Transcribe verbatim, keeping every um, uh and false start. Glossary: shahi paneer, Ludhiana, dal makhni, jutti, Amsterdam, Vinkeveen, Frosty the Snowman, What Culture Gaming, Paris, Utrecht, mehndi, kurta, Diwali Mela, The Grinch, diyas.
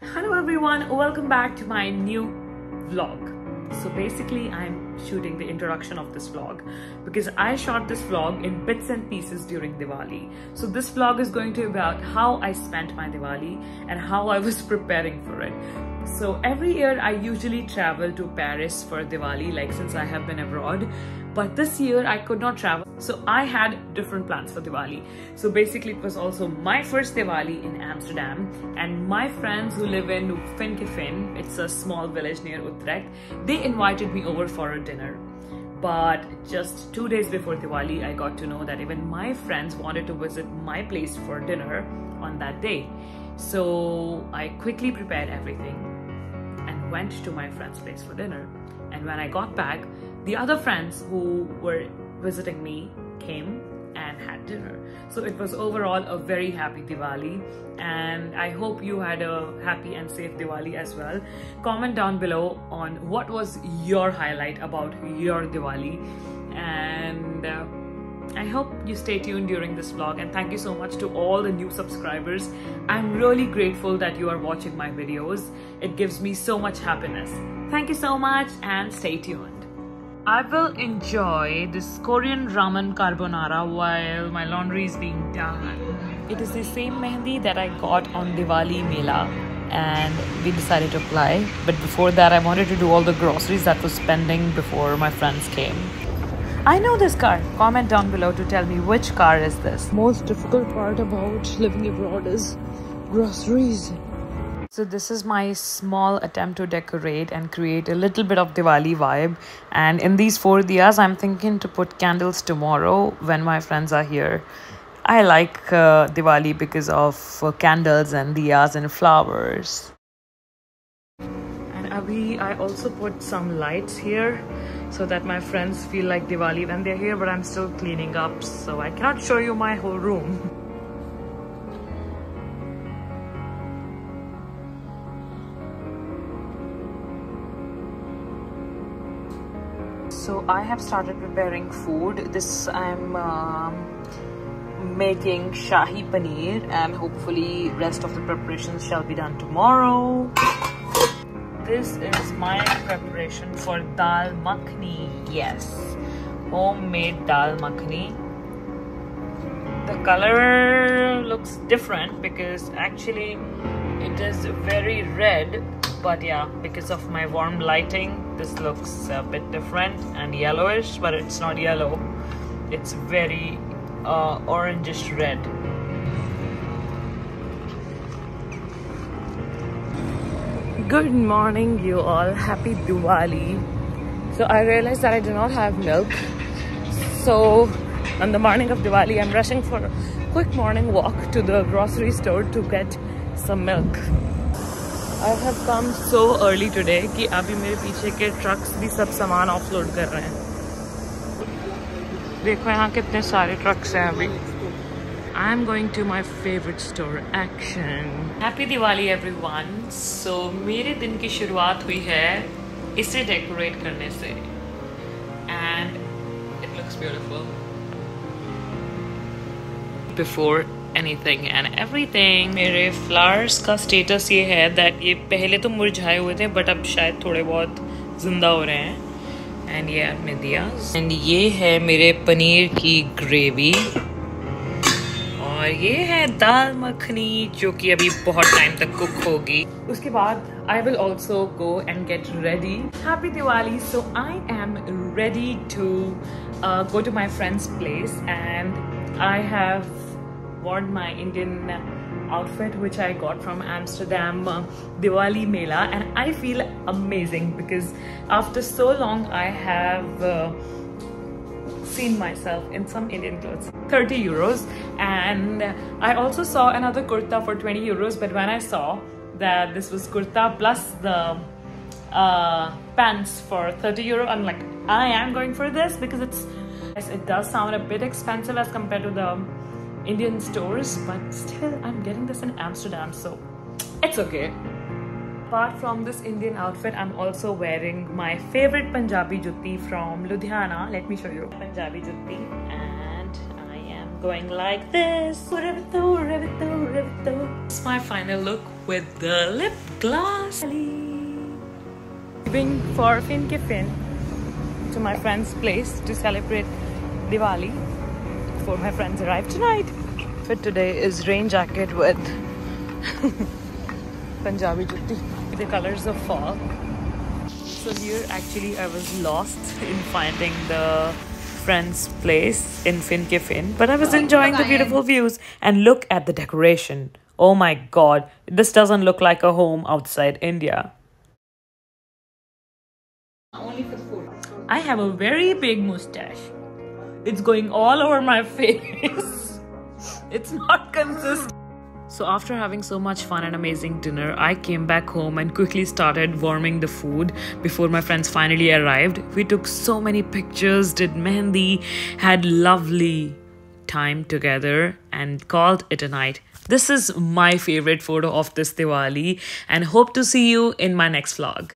Hello everyone, welcome back to my new vlog. So basically I'm shooting the introduction of this vlog because I shot this vlog in bits and pieces during Diwali. So this vlog is going to be about how I spent my Diwali and how I was preparing for it. So every year I usually travel to Paris for Diwali, like since I have been abroad, but this year I could not travel. So I had different plans for Diwali. So basically it was also my first Diwali in Amsterdam, and my friends who live in Vinkeveen, it's a small village near Utrecht, they invited me over for a dinner. But just two days before Diwali, I got to know that even my friends wanted to visit my place for dinner on that day. So I quickly prepared everything and went to my friend's place for dinner. And when I got back, the other friends who were visiting me came and had dinner. So it was overall a very happy Diwali, and I hope you had a happy and safe Diwali as well. Comment down below on what was your highlight about your Diwali, and uh, I hope you stay tuned during this vlog. And thank you so much to all the new subscribers. I'm really grateful that you are watching my videos. It gives me so much happiness. Thank you so much and stay tuned. I will enjoy this Korean ramen carbonara while my laundry is being done. It is the same mehndi that I got on Diwali Mela, and we decided to apply. But before that, I wanted to do all the groceries that was pending before my friends came. I know this car. Comment down below to tell me which car is this. Most difficult part about living abroad is groceries. So this is my small attempt to decorate and create a little bit of Diwali vibe. And in these four diyas, I'm thinking to put candles tomorrow when my friends are here. I like uh, Diwali because of uh, candles and diyas and flowers. And abhi, I also put some lights here so that my friends feel like Diwali when they're here, but I'm still cleaning up, so I cannot show you my whole room. So I have started preparing food. This I'm um, making shahi paneer, and hopefully rest of the preparations shall be done tomorrow. This is my preparation for dal makhni. Yes, homemade dal makhni. The color looks different because actually it is very red, but yeah, because of my warm lighting, this looks a bit different and yellowish, but it's not yellow. It's very uh, orangish red. Good morning, you all. Happy Diwali. So I realized that I do not have milk. So on the morning of Diwali, I'm rushing for a quick morning walk to the grocery store to get some milk. I have come so early today कि अभी मेरे पीछे के trucks भी सब सामान offload कर रहे हैं। देखो यहाँ कितने सारे ट्रक्स हैं अभी। I am going to my favorite store, Action. Happy Diwali everyone. So मेरे दिन की शुरुआत हुई है इसे डेकोरेट करने से, and it looks beautiful. Before anything and everything. मेरे flowers का status ये है that ये पहले तो मुरझाए हुए थे, but अब शायद थोड़े बहुत जिंदा हो रहे हैं. And ये आर में दिया. And ये है मेरे पनीर की gravy. और ये है दाल मखनी जो कि अभी बहुत टाइम तक cook होगी. उसके बाद I will also go and get ready. Happy Diwali. So I am ready to uh, go to my friend's place, and I have worn my Indian outfit which I got from Amsterdam uh, Diwali Mela, and I feel amazing because after so long I have uh, seen myself in some Indian clothes. thirty euros, and I also saw another kurta for twenty euros, but when I saw that this was kurta plus the uh, pants for thirty euro, I'm like, I am going for this because it's yes, it does sound a bit expensive as compared to the Indian stores, but still I'm getting this in Amsterdam, so it's okay. Apart from this Indian outfit, I'm also wearing my favorite Punjabi jutti from Ludhiana. Let me show you Punjabi jutti, and I am going like this. It's my final look with the lip gloss. Leaving for Vinkeveen to my friend's place to celebrate Diwali before my friends arrive tonight. Fit today is rain jacket with Punjabi jutti. The colors of fall. So here actually I was lost in finding the friend's place in Vinkeveen, but I was enjoying the beautiful views and look at the decoration. Oh my god, this doesn't look like a home outside India. I have a very big mustache. It's going all over my face. It's not consistent. So after having so much fun and amazing dinner, I came back home and quickly started warming the food before my friends finally arrived. We took so many pictures, did mehndi, had lovely time together and called it a night. This is my favorite photo of this Diwali and hope to see you in my next vlog.